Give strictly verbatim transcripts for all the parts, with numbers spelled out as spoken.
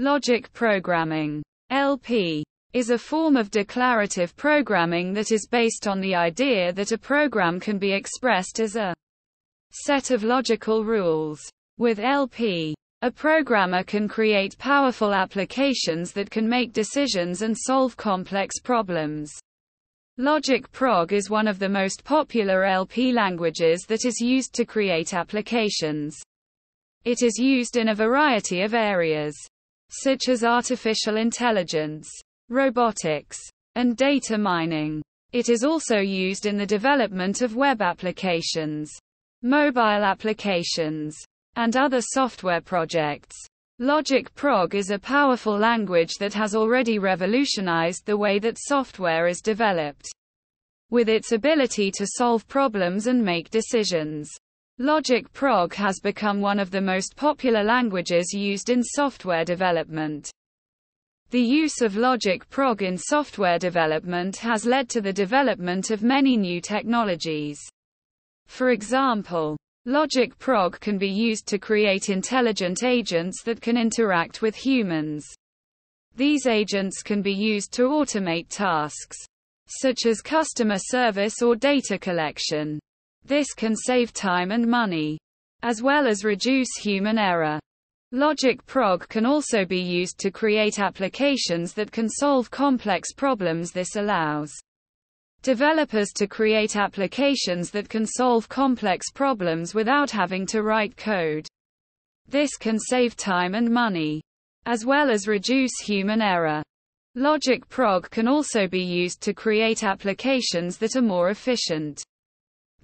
Logic programming (L P) is a form of declarative programming that is based on the idea that a program can be expressed as a set of logical rules. With L P, a programmer can create powerful applications that can make decisions and solve complex problems. LogicProg is one of the most popular L P languages that is used to create applications. It is used in a variety of areas, such as artificial intelligence, robotics, and data mining. It is also used in the development of web applications, mobile applications, and other software projects. LogicProg is a powerful language that has already revolutionized the way that software is developed, with its ability to solve problems and make decisions. LogicProg has become one of the most popular languages used in software development. The use of LogicProg in software development has led to the development of many new technologies. For example, LogicProg can be used to create intelligent agents that can interact with humans. These agents can be used to automate tasks, such as customer service or data collection. This can save time and money, as well as reduce human error. LogicProg can also be used to create applications that can solve complex problems. This allows developers to create applications that can solve complex problems without having to write code. This can save time and money, as well as reduce human error. LogicProg can also be used to create applications that are more efficient.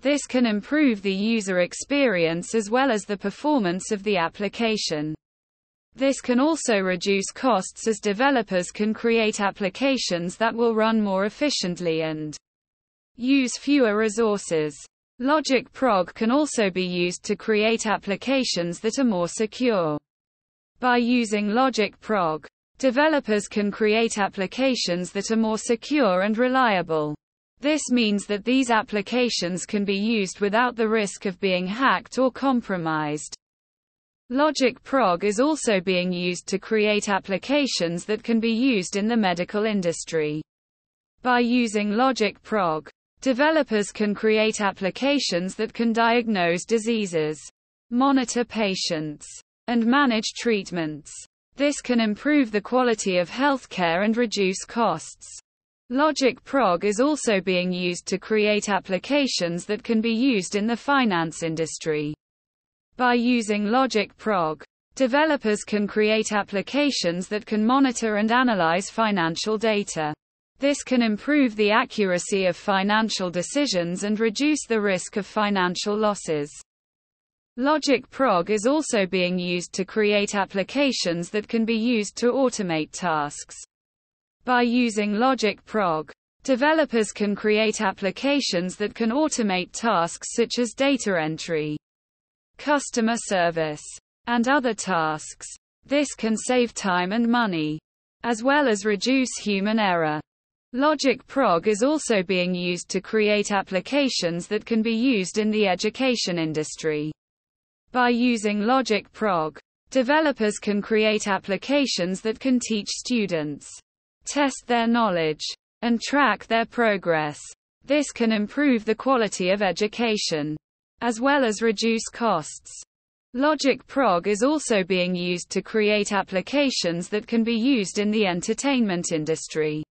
This can improve the user experience as well as the performance of the application. This can also reduce costs, as developers can create applications that will run more efficiently and use fewer resources. LogicProg can also be used to create applications that are more secure. By using LogicProg, developers can create applications that are more secure and reliable. This means that these applications can be used without the risk of being hacked or compromised. LogicProg is also being used to create applications that can be used in the medical industry. By using LogicProg, developers can create applications that can diagnose diseases, monitor patients, and manage treatments. This can improve the quality of healthcare and reduce costs. LogicProg is also being used to create applications that can be used in the finance industry. By using LogicProg, developers can create applications that can monitor and analyze financial data. This can improve the accuracy of financial decisions and reduce the risk of financial losses. LogicProg is also being used to create applications that can be used to automate tasks. By using LogicProg, developers can create applications that can automate tasks such as data entry, customer service, and other tasks. This can save time and money, as well as reduce human error. LogicProg is also being used to create applications that can be used in the education industry. By using LogicProg, developers can create applications that can teach students, test their knowledge, and track their progress. This can improve the quality of education, as well as reduce costs. LogicProg is also being used to create applications that can be used in the entertainment industry.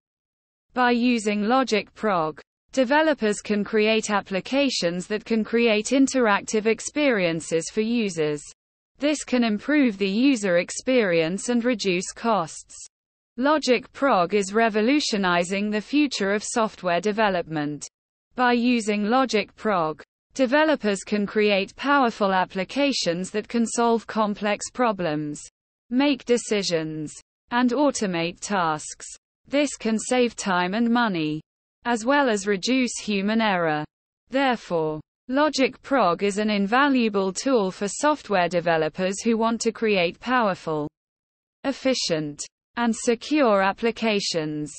By using LogicProg, developers can create applications that can create interactive experiences for users. This can improve the user experience and reduce costs. LogicProg is revolutionizing the future of software development. By using LogicProg, developers can create powerful applications that can solve complex problems, make decisions, and automate tasks. This can save time and money, as well as reduce human error. Therefore, LogicProg is an invaluable tool for software developers who want to create powerful, efficient, and secure applications.